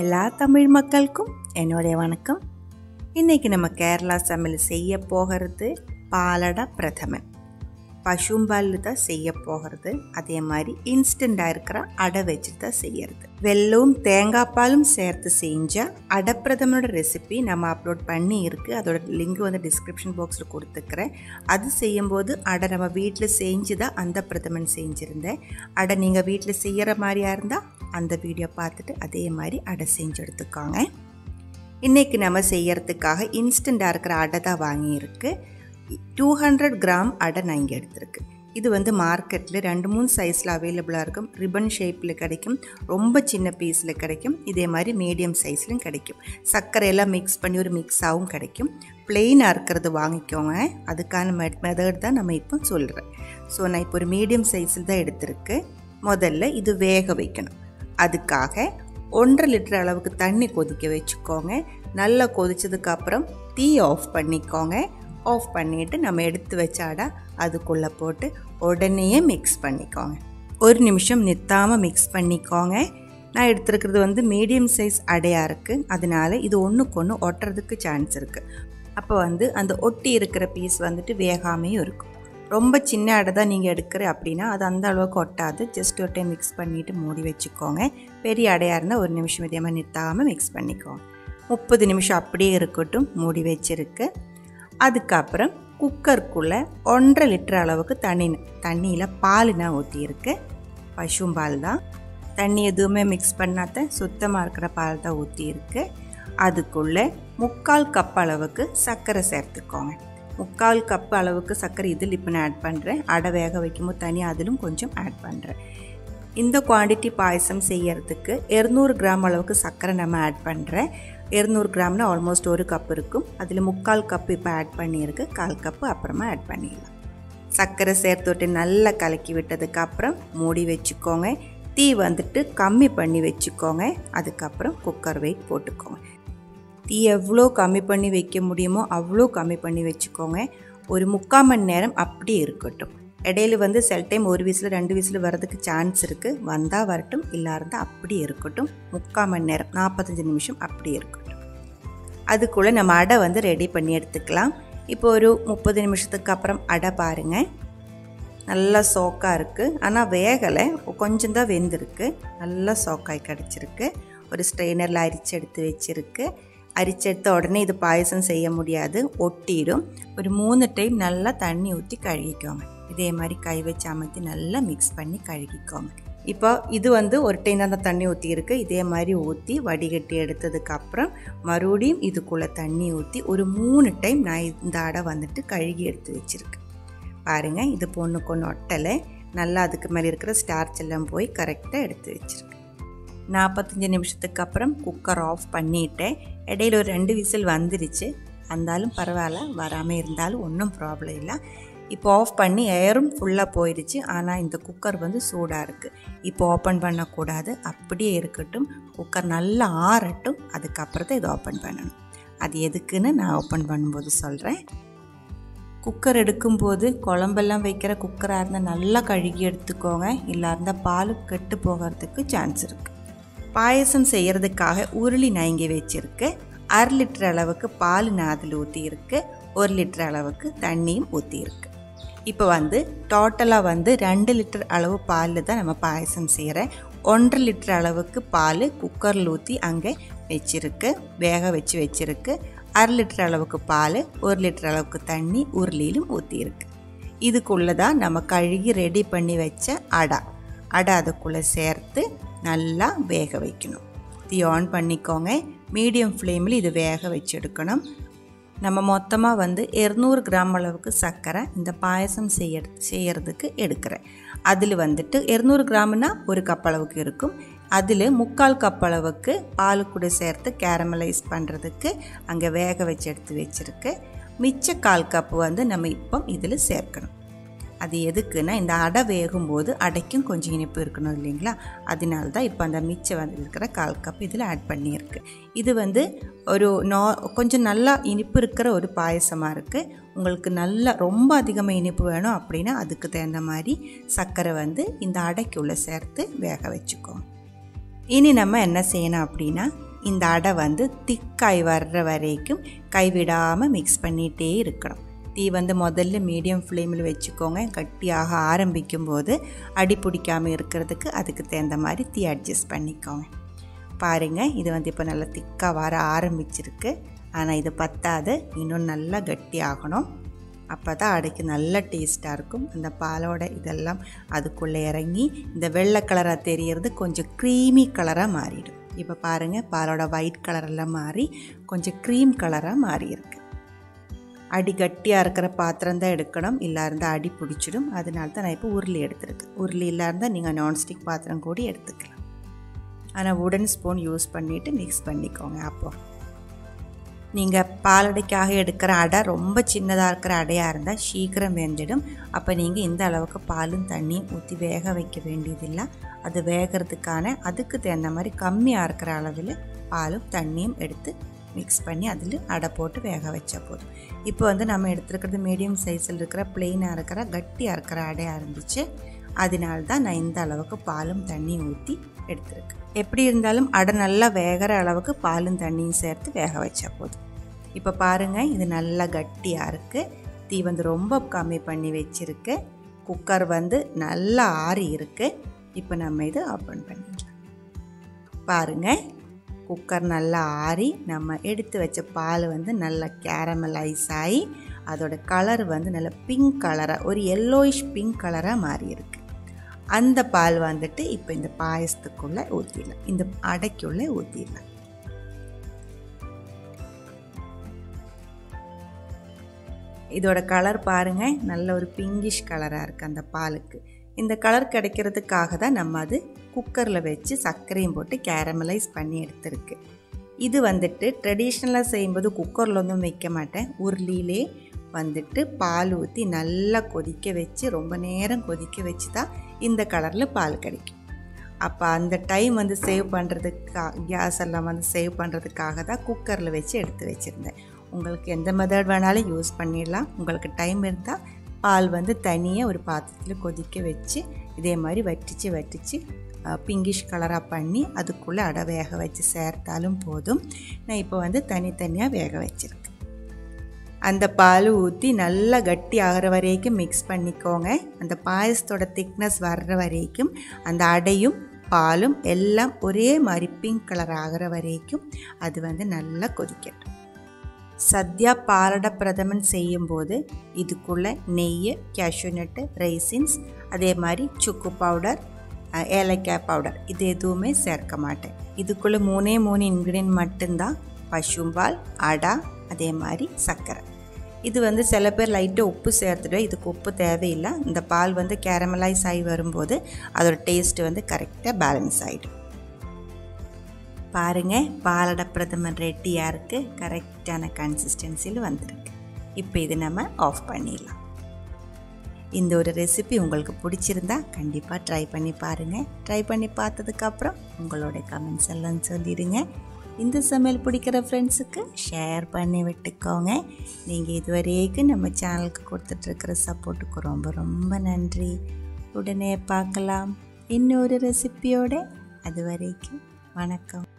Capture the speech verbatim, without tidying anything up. எல்லா தமிழ் மக்களுக்கும் என்னுடைய வணக்கம். இன்றைக்கி நம்ம கேரளா சமையல் செய்ய போகிறது பாலட பிரதமன். பசும்பாலில் தான் செய்ய போகிறது. அதே மாதிரி இன்ஸ்டண்ட்டாக இருக்கிற அடை வச்சு தான் செய்யறது. வெல்லமும் தேங்காய் பாலும் சேர்த்து செஞ்சால் அடை பிரதமனோட ரெசிபி நம்ம அப்லோட் பண்ணி இருக்குது. அதோட லிங்க் வந்து டிஸ்கிரிப்ஷன் பாக்ஸில் கொடுத்துக்கிறேன். அது செய்யும்போது அடை நம்ம வீட்டில் செஞ்சு தான் அந்த பிரதமன் செஞ்சுருந்தேன். அடை நீங்கள் வீட்டில் செய்கிற மாதிரியாக இருந்தால் அந்த வீடியோ பார்த்துட்டு அதே மாதிரி அடை செஞ்சு எடுத்துக்கோங்க. இன்றைக்கி நம்ம செய்கிறதுக்காக இன்ஸ்டண்ட்டாக இருக்கிற அடை தான் வாங்கியிருக்கு. டூ ஹண்ட்ரட் கிராம் அடை நான் இங்கே எடுத்துருக்கு. இது வந்து மார்க்கெட்டில் ரெண்டு மூணு சைஸில் அவைலபிளாக இருக்கும். ரிப்பன் ஷேப்பில் கிடைக்கும், ரொம்ப சின்ன பீஸில் கிடைக்கும், இதே மாதிரி மீடியம் சைஸ்லையும் கிடைக்கும். சர்க்கரையெல்லாம் மிக்ஸ் பண்ணி ஒரு மிக்ஸாகவும் கிடைக்கும். பிளெயினாக இருக்கிறது வாங்கிக்கோங்க. அதுக்கான மெத்தட் தான் நம்ம இப்போ சொல்கிறேன். ஸோ நான் இப்போ ஒரு மீடியம் சைஸில் தான் எடுத்துருக்கு. முதல்ல இது வேக வைக்கணும். அதுக்காக ஒன்றரை லிட்டர் அளவுக்கு தண்ணி கொதிக்க வச்சுக்கோங்க. நல்லா கொதித்ததுக்கப்புறம் தீ ஆஃப் பண்ணிக்கோங்க. ஆஃப் பண்ணிவிட்டு நம்ம எடுத்து வச்சாடா அதுக்குள்ளே போட்டு உடனே மிக்ஸ் பண்ணிக்கோங்க. ஒரு நிமிஷம் நிற்காமல் மிக்ஸ் பண்ணிக்கோங்க. நான் எடுத்துருக்கிறது வந்து மீடியம் சைஸ் அடையாக இருக்குது. அதனால் இது ஒன்றுக்கு ஒன்று ஒட்டுறதுக்கு சான்ஸ் இருக்குது. அப்போ வந்து அந்த ஒட்டி இருக்கிற பீஸ் வந்துட்டு வேகாமையும் இருக்கும். ரொம்ப சின்ன அடை தான் நீங்கள் எடுக்கிற அப்படின்னா அது அந்த அளவுக்கு ஒட்டாது. ஜஸ்ட் ஒரு டைம் மிக்ஸ் பண்ணிவிட்டு மூடி வச்சுக்கோங்க. பெரிய அடையாக இருந்தால் ஒரு நிமிஷம் விதமாக நிறுத்தாமல் மிக்ஸ் பண்ணிக்கோங்க. முப்பது நிமிஷம் அப்படியே இருக்கட்டும், மூடி வச்சுருக்கு. அதுக்கப்புறம் குக்கருக்குள்ளே ஒன்றரை லிட்டர் அளவுக்கு தண்ணி தண்ணியில் பால் நான் ஊற்றியிருக்கு. பசும்பால் தான், தண்ணி எதுவுமே மிக்ஸ் பண்ணாத சுத்தமாக இருக்கிற பால் தான் ஊற்றியிருக்கு. அதுக்குள்ளே முக்கால் கப் அளவுக்கு சர்க்கரை சேர்த்துக்கோங்க. முக்கால் கப் அளவுக்கு சர்க்கரை இதில் இப்போ நான் ஆட் பண்ணுறேன். அடை வேக வைக்கும்போது தனியாக அதிலும் கொஞ்சம் ஆட் பண்ணுறேன். இந்த குவான்டிட்டி பாயசம் செய்கிறதுக்கு இரநூறு கிராம் அளவுக்கு சர்க்கரை நம்ம ஆட் பண்ணுறேன். இரநூறு கிராம்னா ஆல்மோஸ்ட் ஒரு கப் இருக்கும். அதில் முக்கால் கப் இப்போ ஆட் பண்ணியிருக்கு, கால் கப்பு அப்புறமா ஆட் பண்ணிடலாம். சர்க்கரை சேர்த்து விட்டு நல்லா கலக்கி விட்டதுக்கப்புறம் மூடி வச்சுக்கோங்க. தீ வந்துட்டு கம்மி பண்ணி வச்சுக்கோங்க. அதுக்கப்புறம் குக்கர் வெயிட் போட்டுக்கோங்க. தீ எவ்வளோ கம்மி பண்ணி வைக்க முடியுமோ அவ்வளோ கம்மி பண்ணி வச்சுக்கோங்க. ஒரு முக்கால் மணி நேரம் அப்படியே இருக்கட்டும். இடையில வந்து சில டைம் ஒரு விசில் ரெண்டு விசில் வர்றதுக்கு சான்ஸ் இருக்குது. வந்தால் வரட்டும், இல்லை இருந்தால் அப்படியே இருக்கட்டும். முக்கால் மணி நேரம் நாற்பத்தஞ்சு நிமிஷம் அப்படியே இருக்கட்டும். அதுக்குள்ளே நம்ம அடை வந்து ரெடி பண்ணி எடுத்துக்கலாம். இப்போ ஒரு முப்பது நிமிஷத்துக்கு அப்புறம் அடை பாருங்கள், நல்லா சோக்காக இருக்குது. ஆனால் வேகலை, கொஞ்சம் தான் வெந்திருக்கு. நல்லா சோக்காய் கிடச்சிருக்கு. ஒரு ஸ்ட்ரெயினரில் அரிச்சு எடுத்து வச்சுருக்கு. அரிச்செடுத்த உடனே இது பாயசம் செய்ய முடியாது, ஒட்டிடும். ஒரு மூணு டைம் நல்லா தண்ணி ஊற்றி கழுகிக்கோங்க. இதே மாதிரி கை வச்சு அமைத்து நல்லா மிக்ஸ் பண்ணி கழுகிக்கோங்க. இப்போ இது வந்து ஒரு டைம் தான் தண்ணி ஊற்றியிருக்கு. இதே மாதிரி ஊற்றி வடிகட்டி எடுத்ததுக்கப்புறம் மறுபடியும் இதுக்குள்ளே தண்ணி ஊற்றி ஒரு மூணு டைம் நான் இந்த அடை வந்துட்டு கழுகி எடுத்து வச்சுருக்கேன். பாருங்கள், இது பொண்ணுக்கு ஒன்று ஒட்டலை. நல்லா அதுக்கு மேலே இருக்கிற ஸ்டார்ச் எல்லாம் போய் கரெக்டாக எடுத்து வச்சுருக்கேன். நாற்பத்தஞ்சு நிமிஷத்துக்கு அப்புறம் குக்கர் ஆஃப் பண்ணிவிட்டேன். இடையில் ஒரு ரெண்டு விசில் வந்துருச்சு. இருந்தாலும் பரவாயில்ல, வராமல் இருந்தாலும் ஒன்றும் ப்ராப்ளம் இல்லை. இப்போ ஆஃப் பண்ணி ஏரும் ஃபுல்லாக போயிடுச்சு. ஆனால் இந்த குக்கர் வந்து சூடாக இருக்குது. இப்போ ஓப்பன் பண்ணக்கூடாது, அப்படியே இருக்கட்டும். குக்கர் நல்லா ஆறட்டும், அதுக்கப்புறம் தான் இதை ஓப்பன் பண்ணணும். அது எதுக்குன்னு நான் ஓப்பன் பண்ணும்போது சொல்கிறேன். குக்கர் எடுக்கும்போது குழம்பெல்லாம் வைக்கிற குக்கராக இருந்தால் நல்லா கழுகி எடுத்துக்கோங்க. இல்லை இருந்தால் பால் கெட்டு போகிறதுக்கு சான்ஸ் இருக்குது. பாயசம் செய்கிறதுக்காக உருளி நயங்கி வச்சுருக்கு. அரை லிட்டர் அளவுக்கு பால் நான் அதில் ஊற்றியிருக்கு. ஒரு லிட்டர் அளவுக்கு தண்ணியும் ஊற்றியிருக்கு. இப்போ வந்து டோட்டலாக வந்து ரெண்டு லிட்டர் அளவு பாலில் தான் நம்ம பாயசம் செய்கிறேன். ஒன்றரை லிட்டர் அளவுக்கு பால் குக்கரில் ஊற்றி அங்கே வச்சுருக்கு, வேக வச்சு வச்சுருக்கு. அரை லிட்டர் அளவுக்கு பால், ஒரு லிட்டர் அளவுக்கு தண்ணி உருளியிலும் ஊற்றியிருக்கு. இதுக்குள்ளே தான் நம்ம கழுகி ரெடி பண்ணி வச்ச அடை அடை அதுக்குள்ளே சேர்த்து நல்லா வேக வைக்கணும். தீ ஆன் பண்ணிக்கோங்க. மீடியம் ஃப்ளேமில் இது வேக வச்சு எடுக்கணும். நம்ம மொத்தமாக வந்து இரநூறு கிராம் அளவுக்கு சர்க்கரை இந்த பாயசம் செய்ய செய்கிறதுக்கு எடுக்கிறேன். அதில் வந்துட்டு இரநூறு கிராம்னா ஒரு கப் அளவுக்கு இருக்கும். அதில் முக்கால் கப் அளவுக்கு பால் கூட சேர்த்து கேரமலைஸ் பண்ணுறதுக்கு அங்கே வேக வச்சு எடுத்து வச்சுருக்கு. மிச்ச கால் கப்பு வந்து நம்ம இப்போ இதில் சேர்க்கணும். அது எதுக்குன்னா இந்த அடை வேகும்போது அடைக்கும் கொஞ்சம் இனிப்பு இருக்கணும் இல்லைங்களா? அதனால தான் இப்போ அந்த மிச்சம் வந்து இருக்கிற கால் கப் இதில் ஆட் பண்ணியிருக்கு. இது வந்து ஒரு நா கொஞ்சம் நல்லா இனிப்பு இருக்கிற ஒரு பாயசமாக இருக்குது. உங்களுக்கு நல்லா ரொம்ப அதிகமாக இனிப்பு வேணும் அப்படின்னா அதுக்கு தகுந்த மாதிரி சர்க்கரை வந்து இந்த அடைக்குள்ளே சேர்த்து வேக வச்சுக்கோங்க. இனி நம்ம என்ன செய்யணும் அப்படினா இந்த அடை வந்து திக்காய் வர்ற வரைக்கும் கைவிடாம மிக்ஸ் பண்ணிட்டே இருக்கணும். தீ வந்து முதல்ல மீடியம் ஃப்ளேமில் வச்சுக்கோங்க. கட்டியாக ஆரம்பிக்கும்போது அடி பிடிக்காமல் இருக்கிறதுக்கு அதுக்கு தகுந்த மாதிரி தீ அட்ஜஸ்ட் பண்ணிக்கோங்க. பாருங்கள், இது வந்து இப்போ நல்லா திக்காக வர ஆரம்பிச்சிருக்கு. ஆனால் இது பத்தாது, இன்னும் நல்லா கட்டி ஆகணும். அப்போ தான் அடைக்கு நல்ல டேஸ்ட்டாக இருக்கும். அந்த பாலோட இதெல்லாம் அதுக்குள்ளே இறங்கி இந்த வெள்ளை கலராக தெரியறது கொஞ்சம் க்ரீமி கலராக மாறிடும். இப்போ பாருங்கள், பாலோட ஒயிட் கலரெல்லாம் மாறி கொஞ்சம் க்ரீம் கலராக மாறியிருக்கு. அடி கட்டியாக இருக்கிற பாத்திரம் தான் எடுக்கணும், இல்லை இருந்தால் அடி பிடிச்சிடும். அதனால தான் நான் இப்போ உருளி எடுத்துருக்கு. உருளி இல்லை இருந்தால் நீங்கள் நான்ஸ்டிக் பாத்திரம் கூட எடுத்துக்கலாம். ஆனால் உடன் ஸ்பூன் யூஸ் பண்ணிவிட்டு மிக்ஸ் பண்ணிக்கோங்க. அப்போது நீங்கள் பாலடைக்காக எடுக்கிற அடை ரொம்ப சின்னதாக இருக்கிற அடையாக இருந்தால் சீக்கிரம் வெந்துடும். அப்போ நீங்கள் இந்த அளவுக்கு பாலும் தண்ணியும் ஊற்றி வேக வைக்க வேண்டியதில்லை. அது வேகிறதுக்கான அதுக்கு தகுந்த மாதிரி கம்மியாக இருக்கிற அளவில் பாலும் தண்ணியும் எடுத்து மிக்ஸ் பண்ணி அதில் அடை போட்டு வேக வச்சா போதும். இப்போ வந்து நம்ம எடுத்துருக்கிறது மீடியம் சைஸில் இருக்கிற பிளெயினாக இருக்கிற கட்டியாக இருக்கிற அடையாக இருந்துச்சு. அதனால்தான் நான் இந்த அளவுக்கு பாலும் தண்ணியும் ஊற்றி எடுத்துருக்கேன். எப்படி இருந்தாலும் அடை நல்லா வேகிற அளவுக்கு பாலும் தண்ணியும் சேர்த்து வேக வச்சா போதும். இப்போ பாருங்கள், இது நல்லா கட்டியாக இருக்குது. தீ வந்து ரொம்ப கம்மி பண்ணி வச்சுருக்கு. குக்கர் வந்து நல்லா ஆறி இருக்குது. இப்போ நம்ம இது ஓப்பன் பண்ணிடலாம். பாருங்கள், குக்கர் நல்லா ஆறி நம்ம எடுத்து வச்ச பால் வந்து நல்லா கேரமலைஸ் ஆகி அதோட கலர் வந்து நல்லா பிங்க் கலராக ஒரு எல்லோயிஷ் பிங்க் கலராக மாறியிருக்கு. அந்த பால் வந்துட்டு இப்போ இந்த பாயசத்துக்குள்ளே ஊற்றிடலாம், இந்த அடைக்குள்ளே ஊற்றிடலாம். இதோட கலர் பாருங்கள், நல்ல ஒரு பிங்கிஷ் கலராக இருக்குது அந்த பாலுக்கு. இந்த கலர் கிடைக்கிறதுக்காக தான் நம்ம அது குக்கரில் வச்சு சர்க்கரையும் போட்டு கேரமலைஸ் பண்ணி எடுத்துருக்கு. இது வந்துட்டு ட்ரெடிஷ்னலாக செய்யும்போது குக்கரில் ஒன்றும் வைக்க மாட்டேன். உருளிலே வந்துட்டு பால் ஊற்றி நல்லா கொதிக்க வச்சு ரொம்ப நேரம் கொதிக்க வச்சு தான் இந்த கலரில் பால் கிடைக்கும். அப்போ அந்த டைம் வந்து சேவ் பண்ணுறதுக்கா கேஸ் எல்லாம் வந்து சேவ் பண்ணுறதுக்காக தான் குக்கரில் வச்சு எடுத்து வச்சுருந்தேன். உங்களுக்கு எந்த மெத்தட் வேணாலும் யூஸ் பண்ணிடலாம். உங்களுக்கு டைம் இருந்தால் பால் வந்து தனியாக ஒரு பாத்திரத்தில் கொதிக்க வச்சு இதே மாதிரி வட்டிச்சு வட்டிச்சு பிங்கிஷ் கலராக பண்ணி அதுக்குள்ளே அடை வேக வச்சு சேர்த்தாலும் போதும். நான் இப்போ வந்து தனித்தனியாக வேக வச்சுருக்கேன். அந்த பால் ஊற்றி நல்லா கட்டி ஆகிற வரைக்கும் மிக்ஸ் பண்ணிக்கோங்க. அந்த பாயசத்தோட திக்னஸ் வர்ற வரைக்கும் அந்த அடையும் பாலும் எல்லாம் ஒரே மாதிரி பிங்க் கலர் ஆகிற வரைக்கும் அது வந்து நல்லா கொதிக்கட்டும். சத்யா பாலட பிரதமன் செய்யும்போது இதுக்குள்ளே நெய், கேஷ்யூ நட்டு, ரைசின்ஸ், அதே மாதிரி சுக்கு பவுடர், ஏலக்காய் பவுடர் இது எதுவுமே சேர்க்க மாட்டேன். இதுக்குள்ளே மூணே மூணு இன்க்ரீடியன்ட் மட்டும்தான், பசும்பால், அடை, அதே மாதிரி சர்க்கரை. இது வந்து சில பேர் லைட்டாக உப்பு சேர்த்துடுவேன். இதுக்கு உப்பு தேவையில்லை. இந்த பால் வந்து கேரமலைஸ் ஆகி வரும்போது அதோட டேஸ்ட்டு வந்து கரெக்டாக பேலன்ஸ் ஆகிடும். பாருங்கள், பாலட பிரதமன் ரெட்டியாக இருக்குது. கரெக்டான கன்சிஸ்டன்சியில் வந்துருக்கு. இப்போ இது நம்ம ஆஃப் பண்ணிடலாம். இந்த ஒரு ரெசிபி உங்களுக்கு பிடிச்சிருந்தா கண்டிப்பாக ட்ரை பண்ணி பாருங்கள். ட்ரை பண்ணி பார்த்ததுக்கப்புறம் உங்களோட கமெண்ட்ஸ் எல்லாம் சொல்லிடுங்க. இந்த சமையல் பிடிக்கிற ஃப்ரெண்ட்ஸுக்கு ஷேர் பண்ணி விட்டுக்கோங்க. நீங்கள் இதுவரைக்கும் நம்ம சேனலுக்கு கொடுத்துட்ருக்கிற சப்போர்ட்டுக்கு ரொம்ப ரொம்ப நன்றி. உடனே பார்க்கலாம் இன்னொரு ரெசிபியோடு. அது வரைக்கும் வணக்கம்.